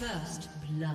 First blood.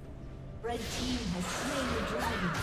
Red team has slain the dragon.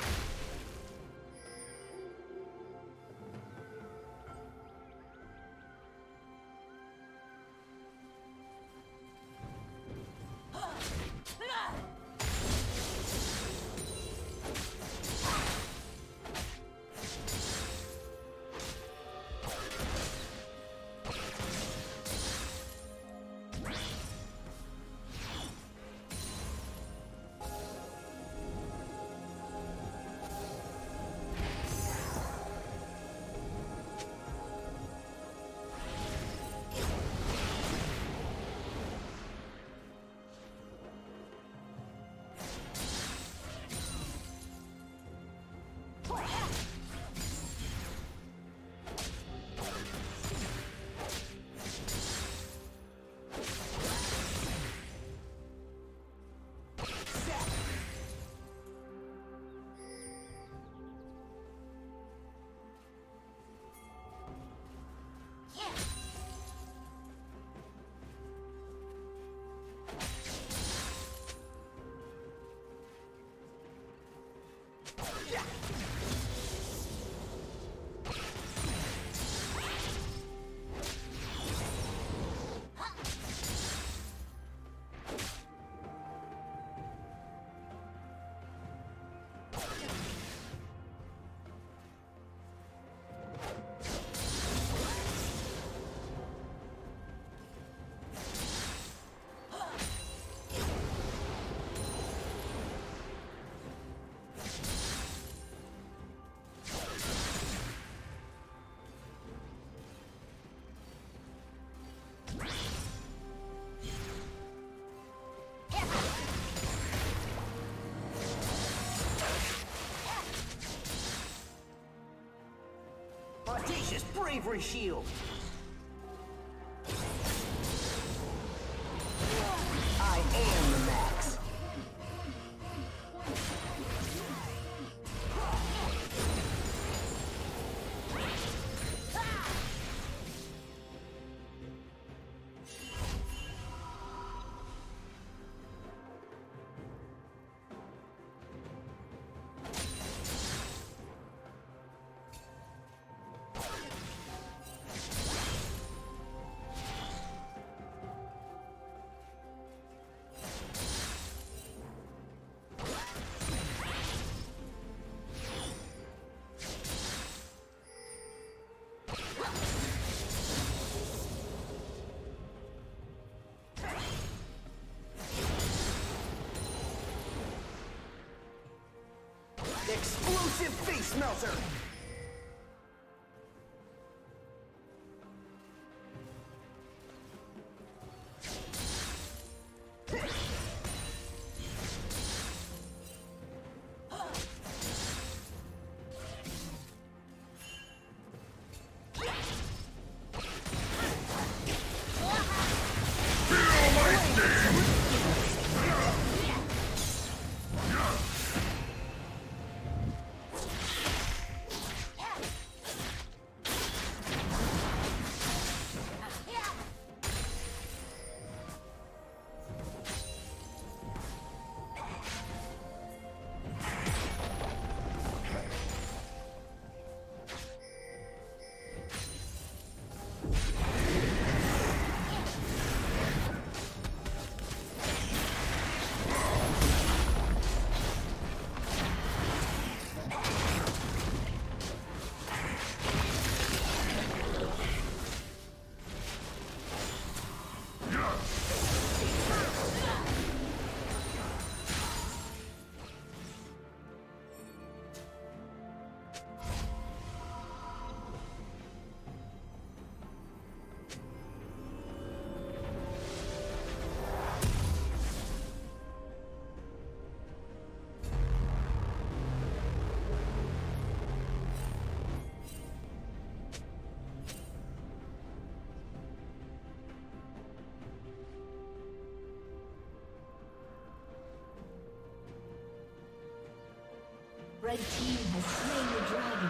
Audacious bravery shield! I am the max! Explosive face melter! Red team has slain the dragon.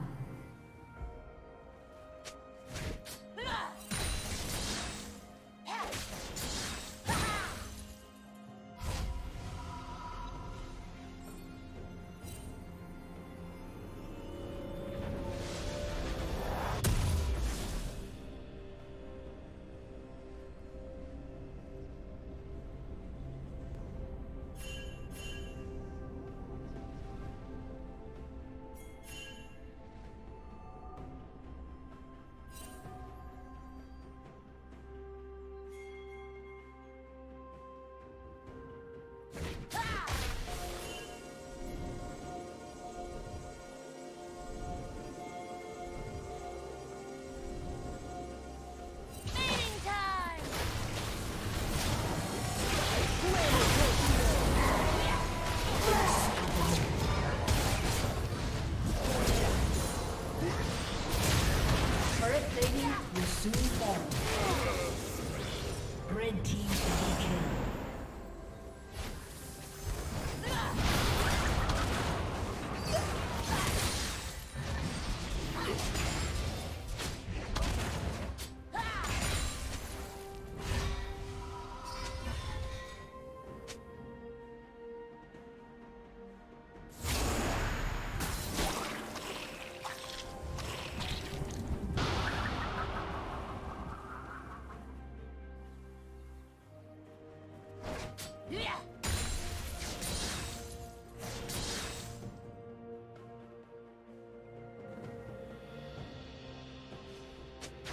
soon fall. Red team double kill.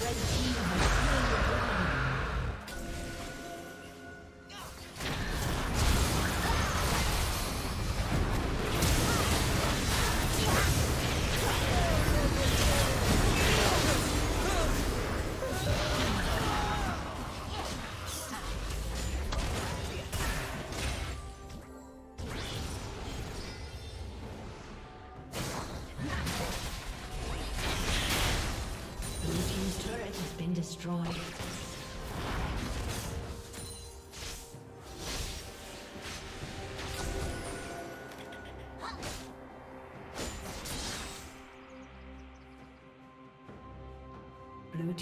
Red team has slain the dragon. Destroyed. Blue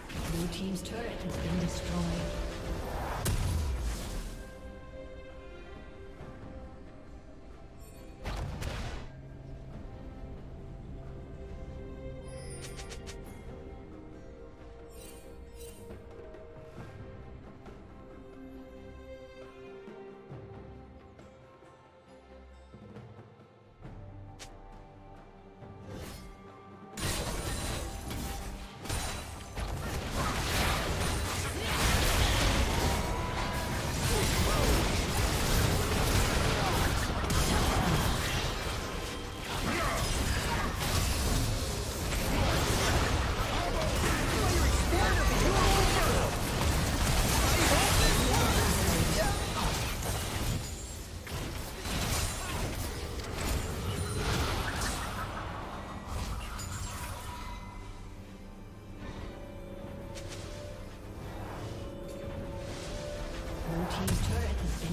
Team's turret has been destroyed.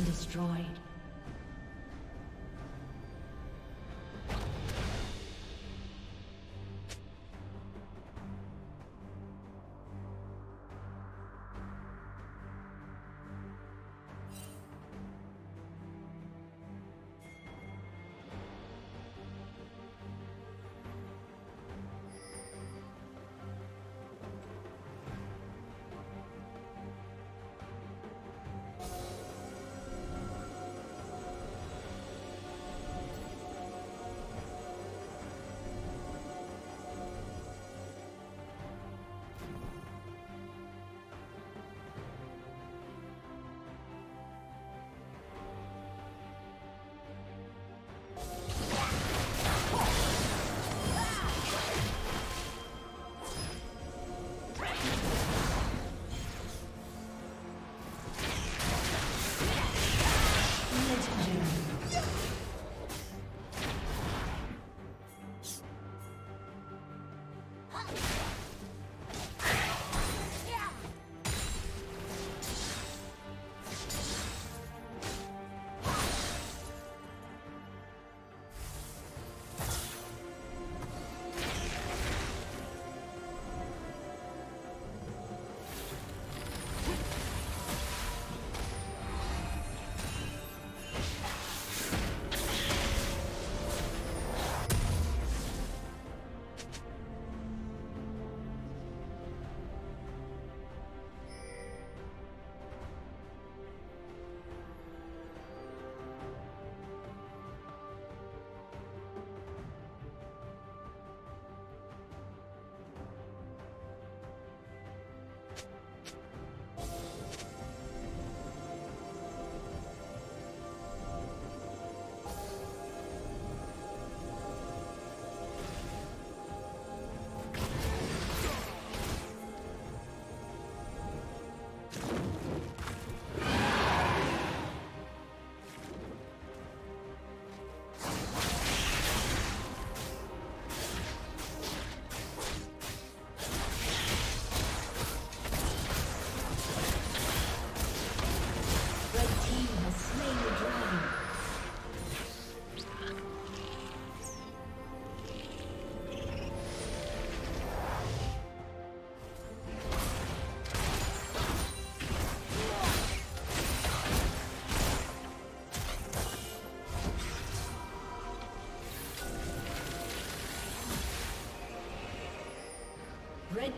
Destroyed. Red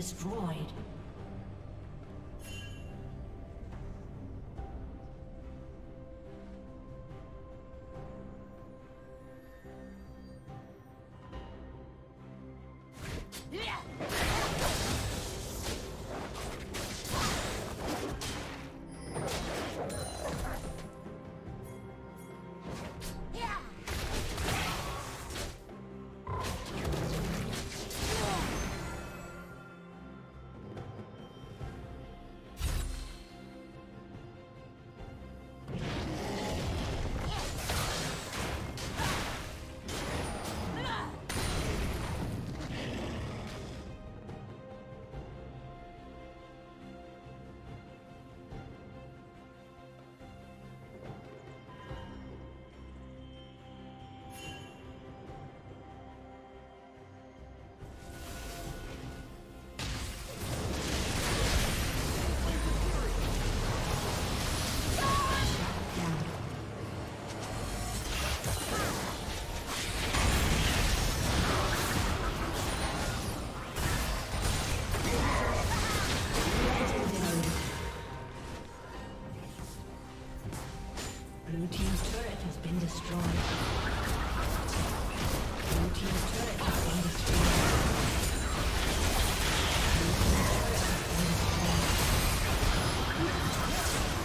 destroyed.